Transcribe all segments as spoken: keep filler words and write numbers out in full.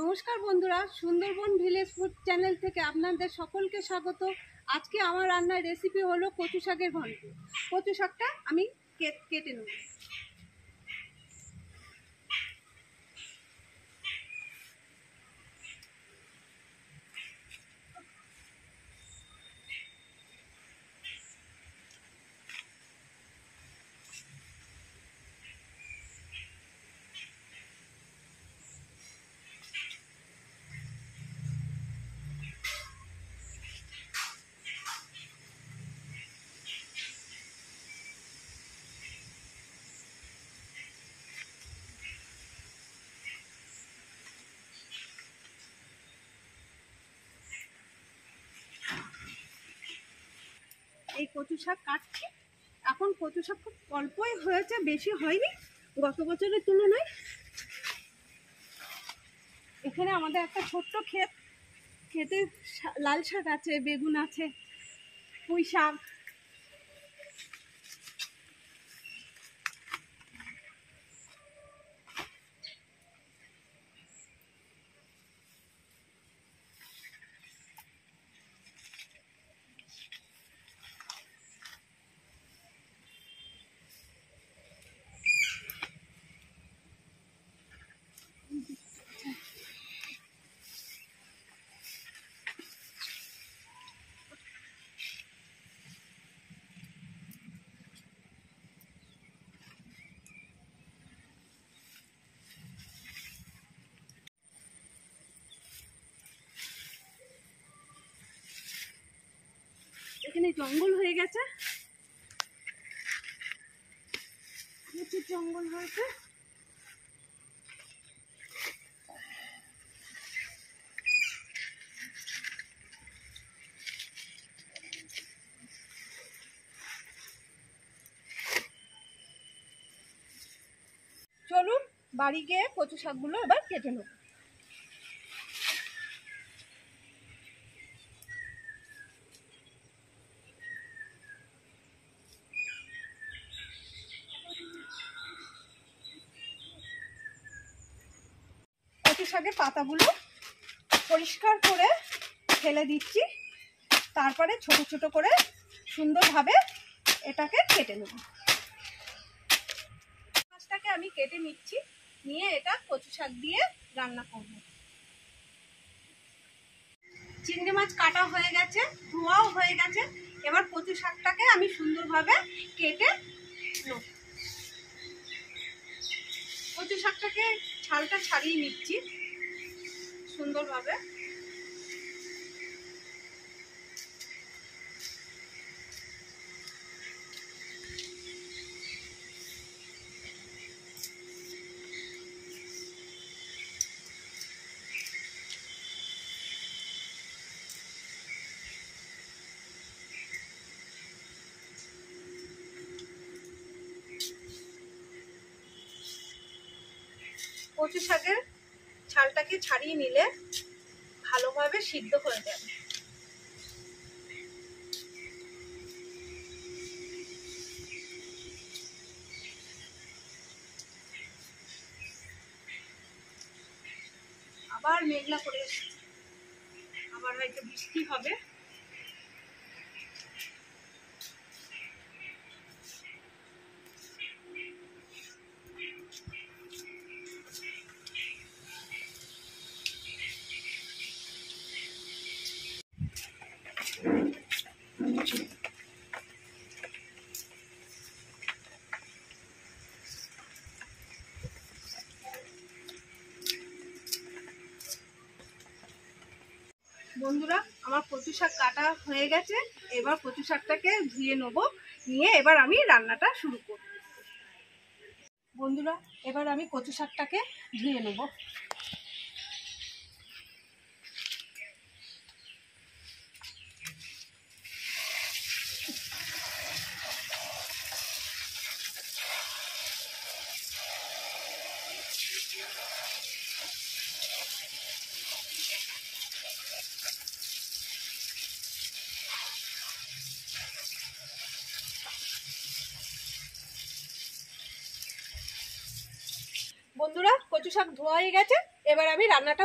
নমস্কার বন্ধুরা, Sundarban village food channel থেকে আপনাদের সকলকে স্বাগত। আজকে আমার রান্নার রেসিপি হলো কচু শাকের ঘন্ট। কচু শাকটা আমি কেটে নেব। এই কচু শাক কাটছি। এখন কচু শাক খুব অল্পই হয়েছে, বেশি হয়নি গত বছরের তুলনায়। এখানে আমাদের একটা ছোট্ট ক্ষেত, ক্ষেতে লাল শাক আছে, বেগুন আছে, পুঁই শাক, জঙ্গল হয়ে গেছে, জঙ্গল হয়েছে। চলুন বাড়ি গিয়ে কচু শাকগুলো এবার কেটে নেব। শাকের পাতাগুলো পরিষ্কার করে ফেলে দিচ্ছি, তারপরে ছোট ছোট করে সুন্দরভাবে এটাকে কেটে নেব। শাকটাকে আমি কেটে নিচ্ছি, নিয়ে এটা কচু শাক দিয়ে রান্না করব। চিংড়ি মাছ কাটা হয়ে গেছে, ধোয়াও হয়ে গেছে। এবার কচু শাকটাকে আমি সুন্দরভাবে কেটে নেব। কচু শাকটাকে ছালটা ছাড়িয়ে নিচ্ছি সুন্দরভাবে। কচু শাকের ছালটাকে ছাড়িয়ে নিলে ভালোভাবে সিদ্ধ হয়ে যাবে। আবার মেঘলা করে এসেছে, আবার হয়তো বৃষ্টি হবে। বন্ধুরা, আমার কচু শাক কাটা হয়ে গেছে। এবার কচু শাকটাকে ধুয়ে নেব, নিয়ে এবার আমি রান্নাটা শুরু করব। বন্ধুরা, এবার আমি কচু শাকটাকে ধুয়ে নেব। বন্ধুরা কচু শাক ধোয়া হয়ে গেছে, এবার আমি রান্নাটা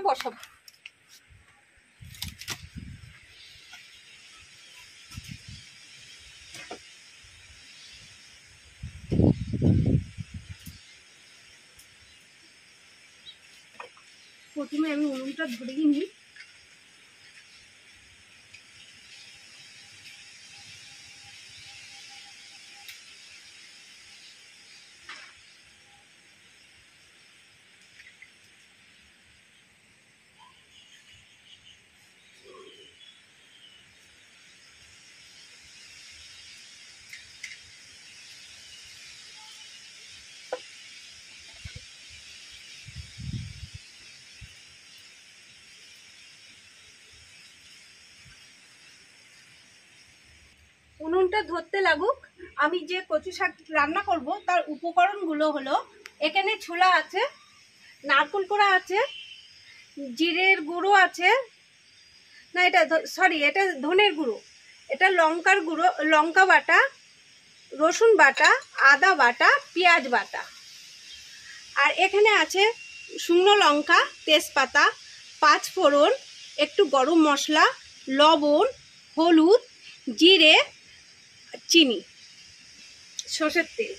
বসাবো। প্রথমে আমি উনুনটা ধরে নিই। উনুনটা ধরতে লাগুক, আমি যে কচু শাক রান্না করব তার উপকরণগুলো হলো, এখানে ছোলা আছে, নারকল কোড়া আছে, জিরের গুঁড়ো আছে, না এটা সরি এটা ধনের গুঁড়ো, এটা লঙ্কার গুঁড়ো, লঙ্কা বাটা, রসুন বাটা, আদা বাটা, পেঁয়াজ বাটা, আর এখানে আছে শুকনো লঙ্কা, তেজপাতা, পাঁচ ফোড়ন, একটু গরম মশলা, লবণ, হলুদ, জিরে, চিনি, সর্ষের তেল।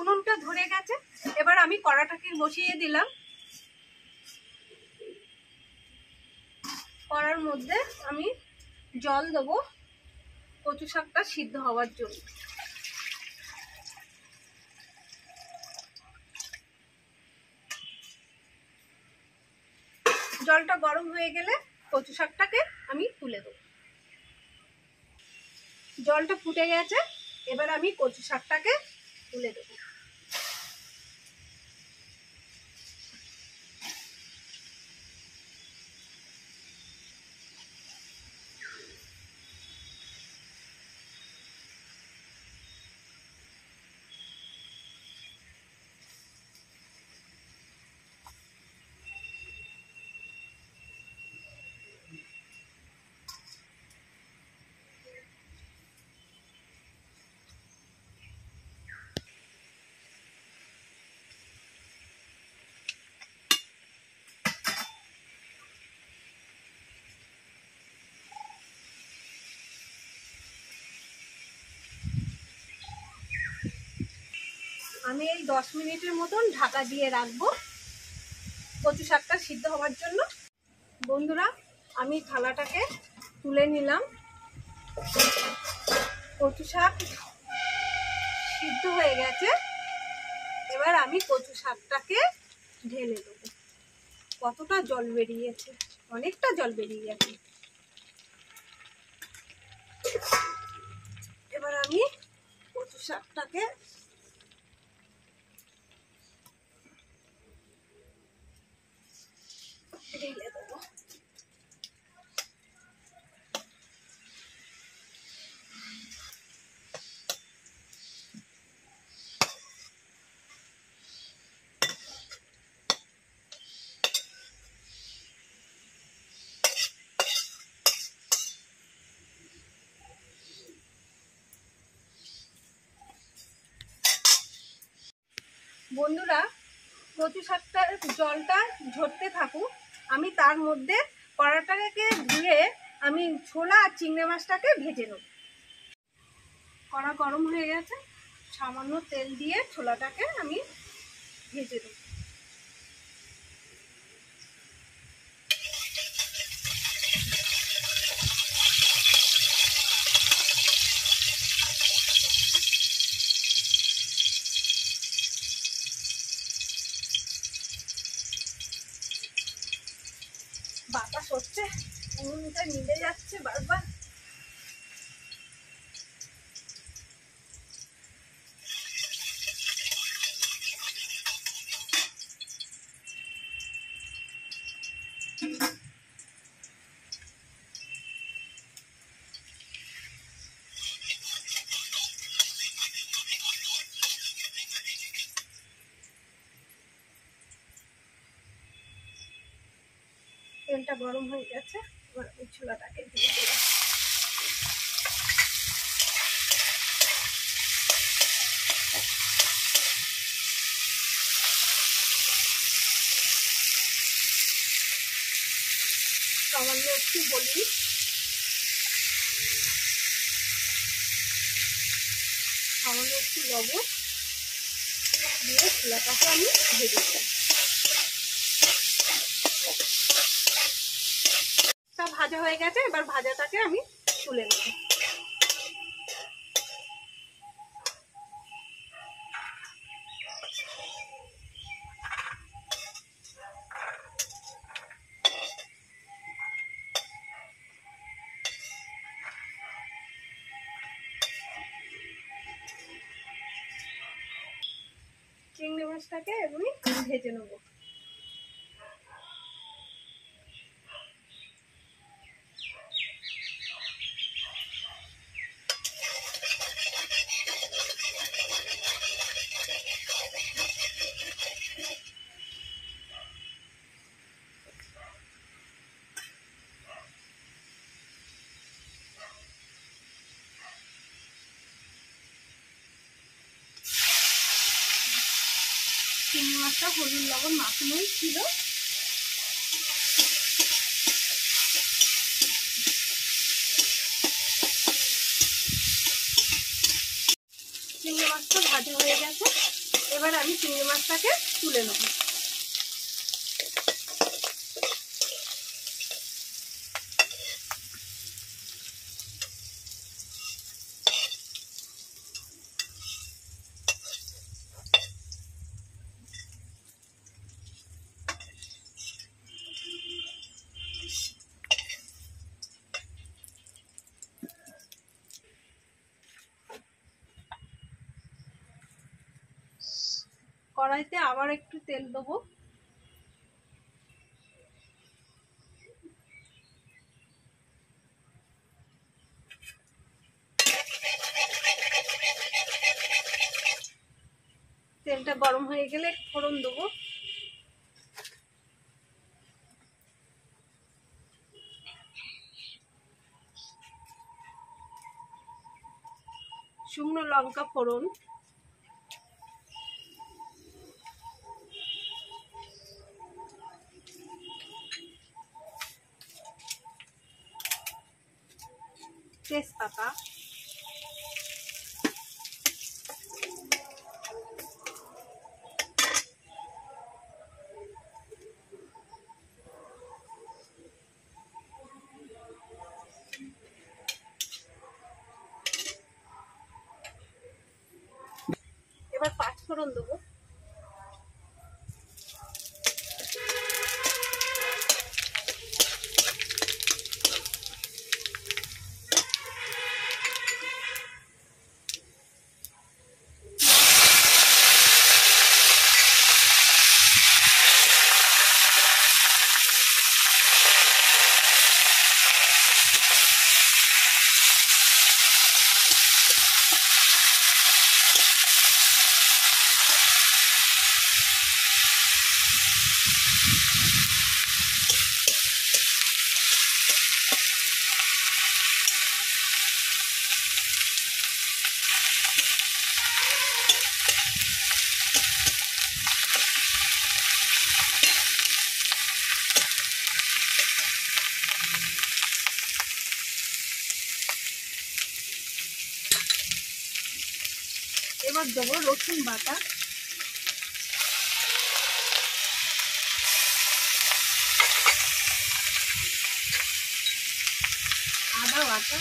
উনুনটা ধরে গেছে, এবার আমি কড়াটাকে বসিয়ে দিলাম। কড়ার মধ্যে আমি জল দেবো কচু শাকটা সিদ্ধ হওয়ার জন্য। জলটা গরম হয়ে গেলে কচু শাকটাকে আমি তুলে দেবো। জলটা ফুটে গেছে, এবার আমি কচু শাকটাকে তুলে দেব। আমি এই দশ মিনিটের মতন ঢাকা দিয়ে রাখবো কচু শাকটা সিদ্ধ হওয়ার জন্য। বন্ধুরা আমি থালাটাকে তুলে নিলাম। কচু শাক সিদ্ধ হয়ে গেছে, এবার আমি কচু শাকটাকে ঢেলে দেবো। কতটা জল বেরিয়েছে, অনেকটা জল বেরিয়ে গেছে। এবার আমি কচু শাকটাকে বন্ধুরা কচু শাকটা জলটা ঝরতে থাকুক, আমি তার মধ্যে কড়াটাকে ধুয়ে আমি ছোলা আর চিংড়ি মাছটাকে ভেজে নেব। কড়া গরম হয়ে গেছে, সামান্য তেল দিয়ে ছোলাটাকে আমি ভেজে নেব। বাতাস হচ্ছে, উনুনটা নিভে যাচ্ছে বারবার। তেলটা গরম হয়ে গেছে, এবার আমি ছোলাটাকে দিয়ে দিলাম। সামান্য একটু হলুদ, সামান্য একটু লবণ দিয়ে ছোলাটাকে আমি ভেজে নিই। সব ভাজা হয়ে গেছে, এবার ভাজাটাকে আমি তুলে নিই। চিংড়ি মাছটাকে আমি ভেজে নেব। চিংড়ি মাছটা হলুদ লবণ মাখানোই ছিল, চিংড়ি মাছটা ভাজা হয়ে গেছে, এবার আমি চিংড়ি মাছটাকে তুলে নেব। কড়াইতে আবার একটু তেল দেবো, তেলটা গরম হয়ে গেলে ফোড়ন দেবো, শুকনো লঙ্কা ফোড়ন, তেজপাতা, এবার পাঁচফোড়ন দেবো, এবার দেবো রসুন বাটা, আদা বাটা,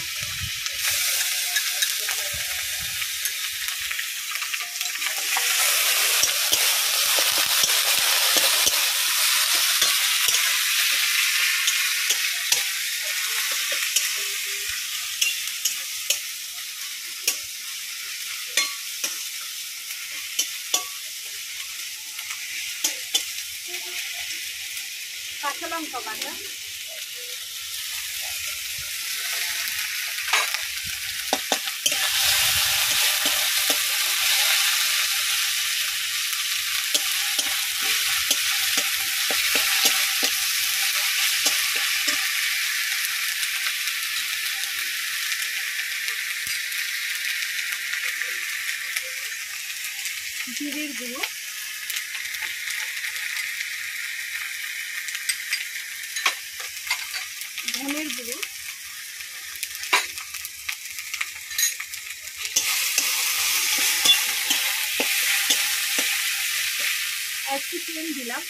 কাঁচা লঙ্কা বাটা, জিরের গুঁড়ো, ধনের গুঁড়ো, একটু তেল দিলাম,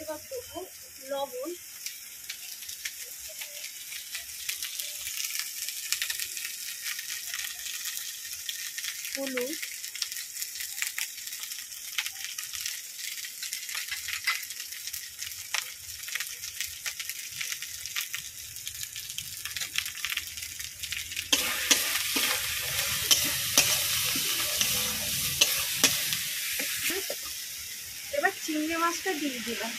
এবার দেবো লবণ, হলুদ, এবার চিংড়ি মাছটা দিয়ে দিলাম।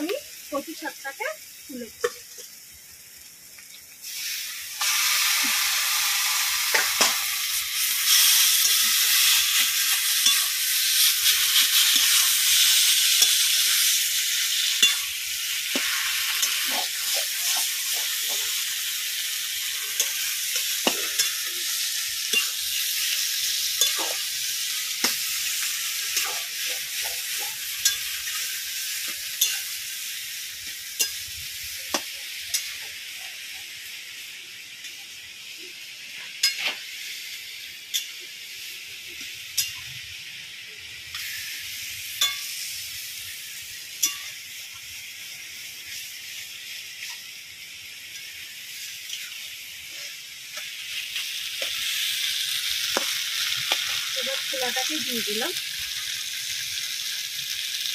আমি কচু শাকটাকে তুলে ছোলাটাকে দিয়ে দিলাম, বাইরে বৃষ্টি পড়ে গেছে,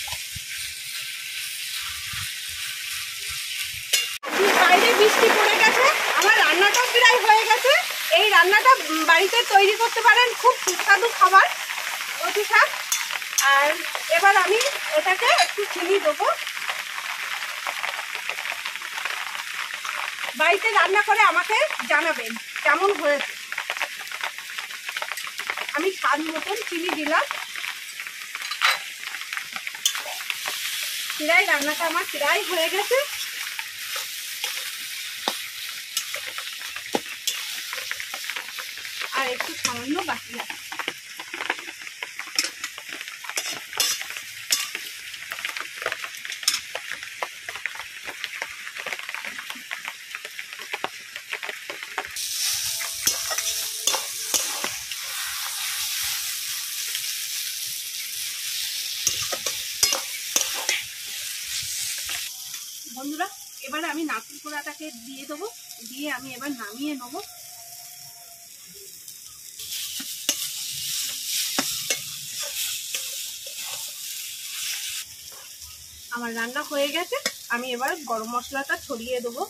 আমার রান্নাটাও প্রায় হয়ে গেছে। এই রান্নাটা বাড়িতে তৈরি করতে পারেন, খুব সুস্বাদু খাবার কচু শাক। আর এবার আমি এটাকে একটু চিনি দেবো। বাড়িতে রান্না করে আমাকে জানাবেন কেমন হয়েছে। আমি স্বাদ মতন চিনি দিলাম। প্রায় রান্নাটা আমার প্রায় হয়ে গেছে। আর একটু সামান্য বাকি আছে। বন্ধুরা, এবার আমি নারকেল কোড়াটাকে দিয়ে দেবো, দিয়ে আমি এবার নামিয়ে নেব। আমার রান্না হয়ে গেছে। আমি এবার গরম মশলাটা ছড়িয়ে দেবো।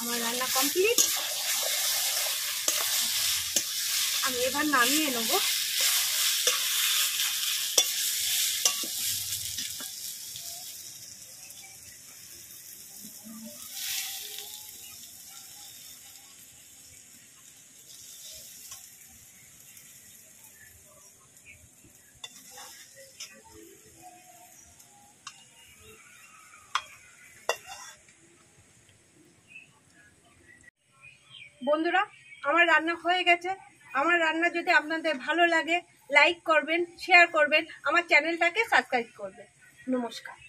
আমার রান্না কমপ্লিট। আমি এবার নামিয়ে নেবো। বন্ধুরা, আমার রান্না হয়ে গেছে। আমার রান্না যদি আপনাদের ভালো লাগে লাইক করবেন, শেয়ার করবেন, আমার চ্যানেলটাকে সাবস্ক্রাইব করবেন। নমস্কার।